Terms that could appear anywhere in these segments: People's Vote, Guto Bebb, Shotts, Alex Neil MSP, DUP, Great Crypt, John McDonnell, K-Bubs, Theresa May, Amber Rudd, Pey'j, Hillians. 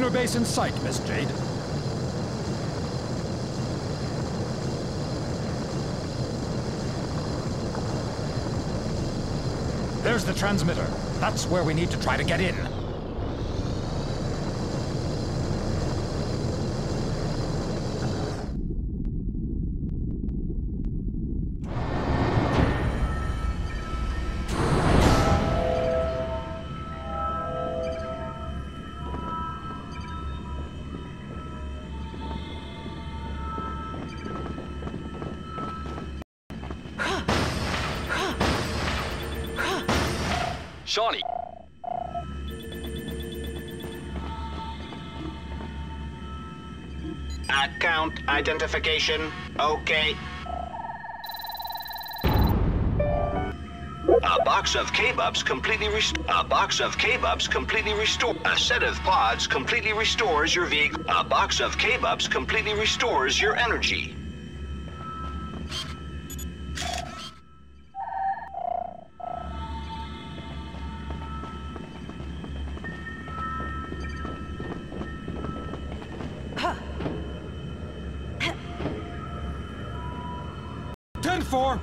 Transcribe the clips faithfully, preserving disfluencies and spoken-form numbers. lunar base in sight, Miss Jade. There's the transmitter. That's where we need to try to get in. Shawnee. Account identification. Okay. A box of K-Bubs completely restored. A box of K-Bubs completely restored. A set of pods completely restores your vehicle. A box of K-Bubs completely restores your energy. Four.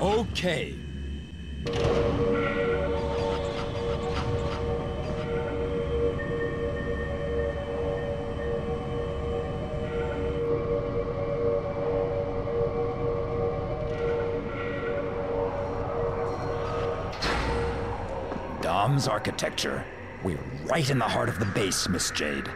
Okay. Dom's architecture. We're right in the heart of the base, Miss Jade.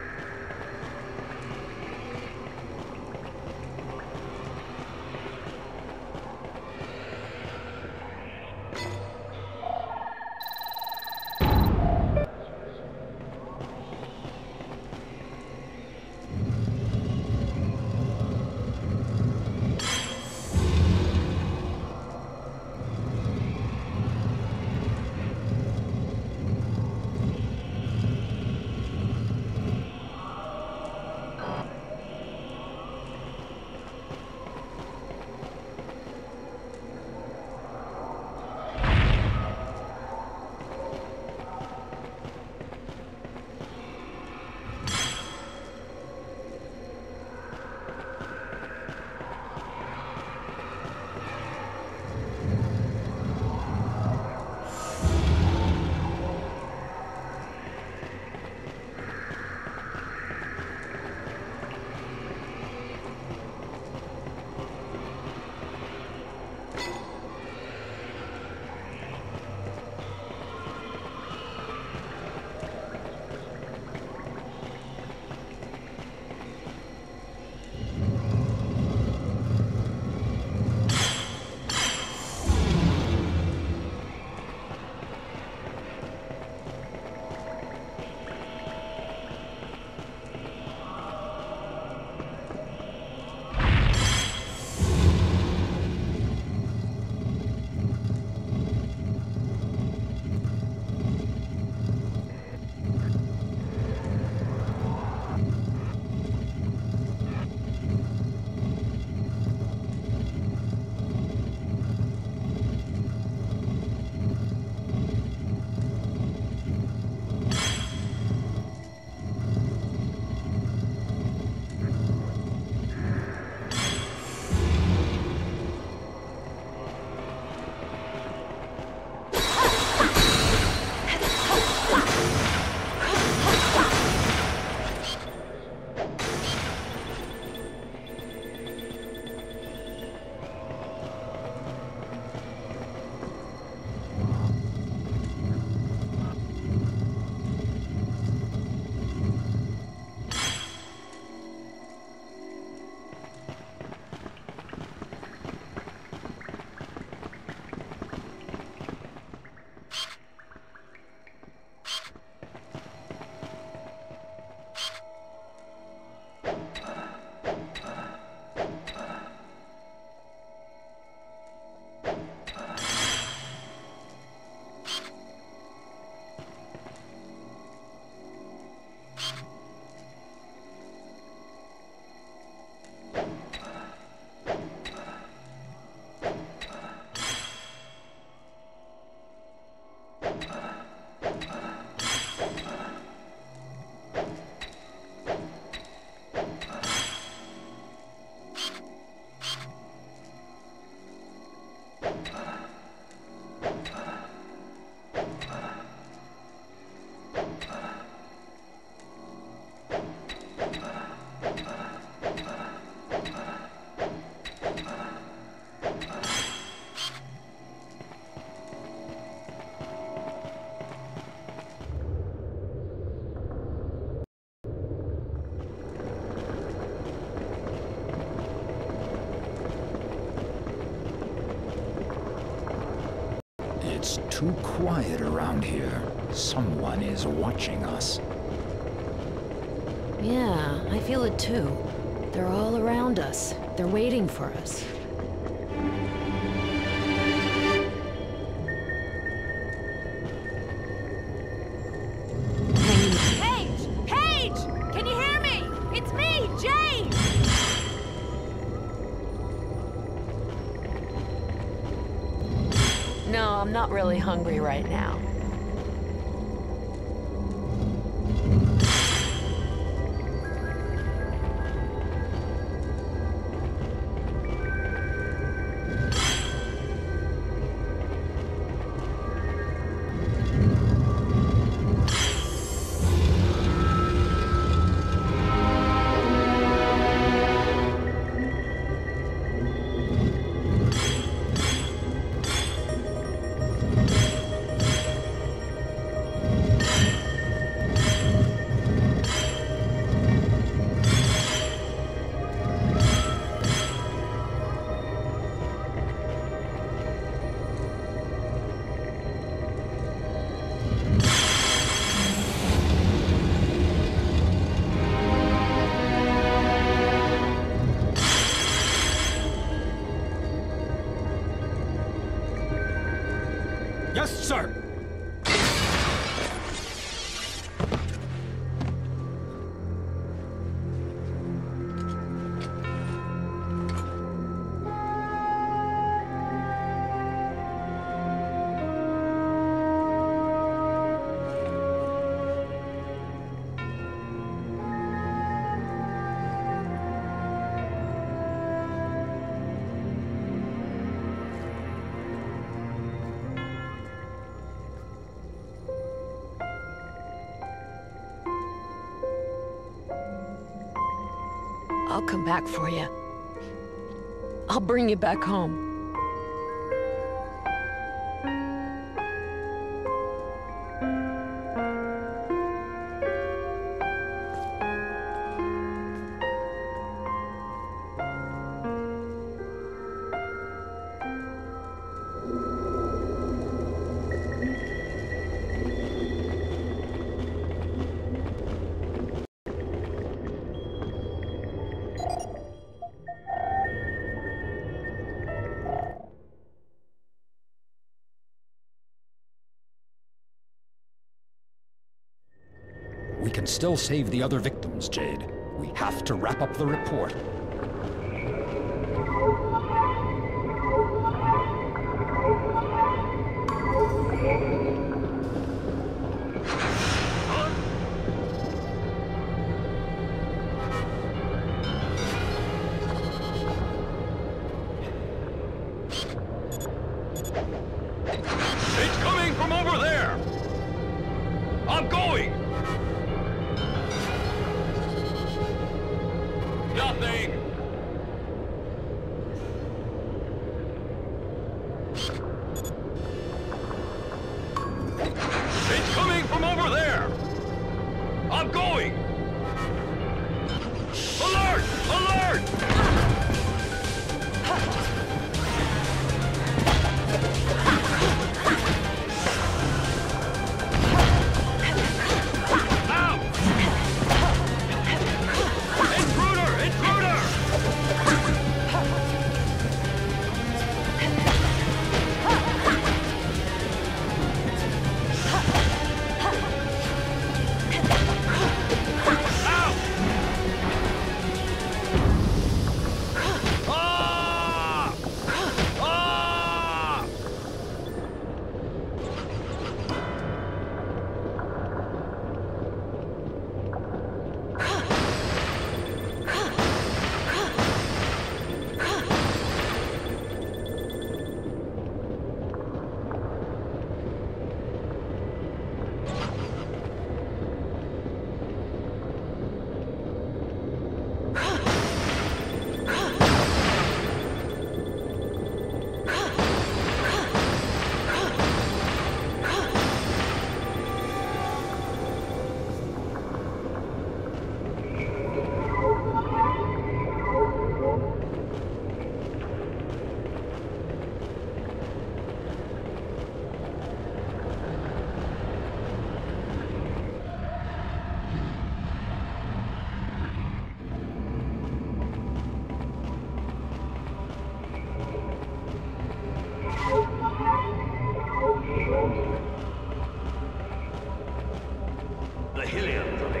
It's too quiet around here. Someone is watching us. Yeah, I feel it too. They're all around us. They're waiting for us. I'm not really hungry right now. Yes, sir! I'll come back for you. I'll bring you back home. We can still save the other victims, Jade. We have to wrap up the report. It's coming from over there! I'm going! Nothing!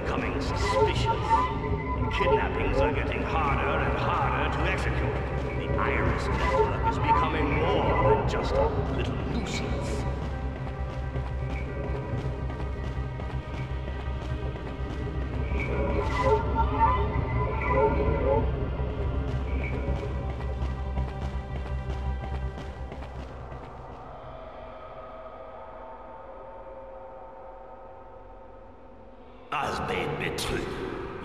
becoming suspicious. Kidnappings are getting harder and harder to execute. The Iris network is becoming more than just a little nuisance.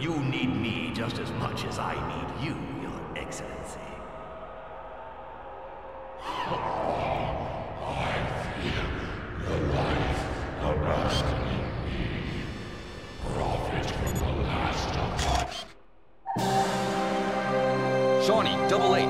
You need me just as much as I need you, Your Excellency. I fear your life harassing me. Profit from the last of us. Shawnee, double eight.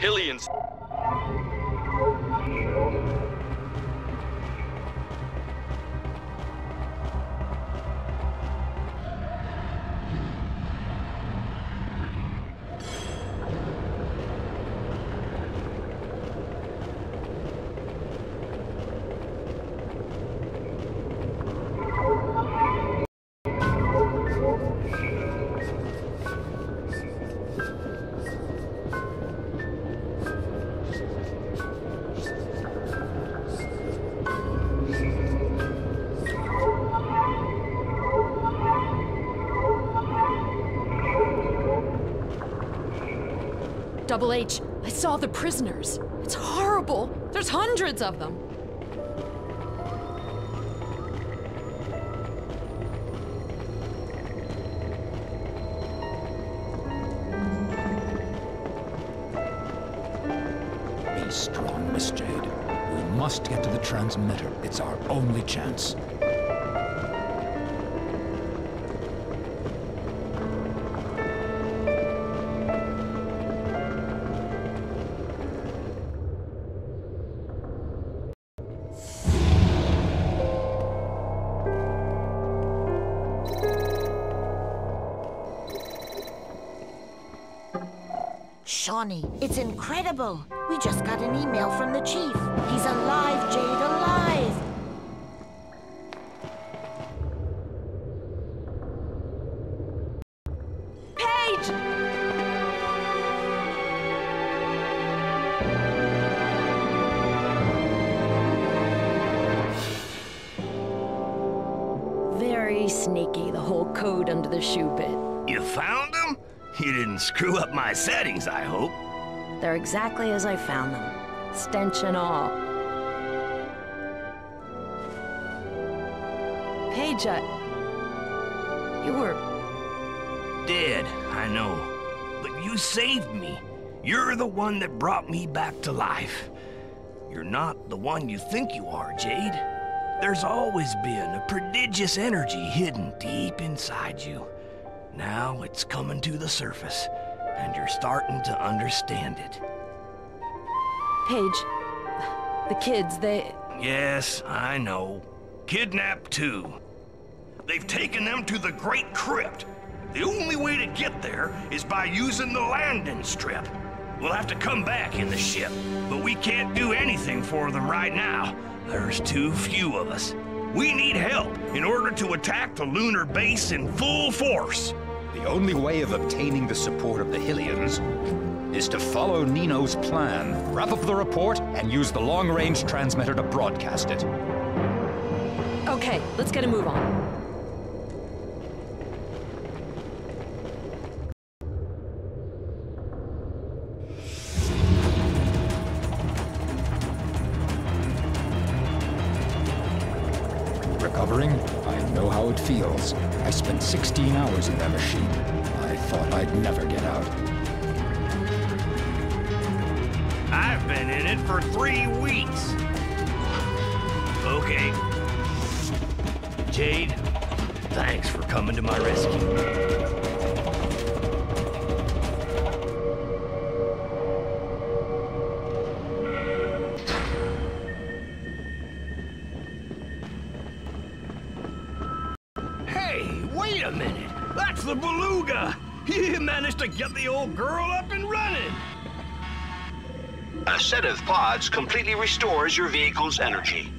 Hillians. Double H, I saw the prisoners. It's horrible. There's hundreds of them. Be strong, Miss Jade. We must get to the transmitter. It's our only chance. Shawnee, it's incredible. We just got an email from the chief. He's alive, Jade, alive. Pey'j! Very sneaky, the whole code under the shoe bit. You found him? You didn't screw up my settings, I hope. They're exactly as I found them. Stench and all. Pey'j, you were... dead, I know. But you saved me. You're the one that brought me back to life. You're not the one you think you are, Jade. There's always been a prodigious energy hidden deep inside you. Now it's coming to the surface, and you're starting to understand it. Pey'j, the kids, they... Yes, I know. Kidnapped too. They've taken them to the Great Crypt. The only way to get there is by using the landing strip. We'll have to come back in the ship, but we can't do anything for them right now. There's too few of us. We need help in order to attack the lunar base in full force. The only way of obtaining the support of the Hillians is to follow Nino's plan, wrap up the report, and use the long-range transmitter to broadcast it. Okay, let's get a move on. I know how it feels. I spent sixteen hours in that machine. I thought I'd never get out. I've been in it for three weeks. Okay. Jade, thanks for coming to my rescue. To get the old girl up and running. A set of pods completely restores your vehicle's energy.